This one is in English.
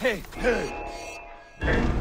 Hey! Hey!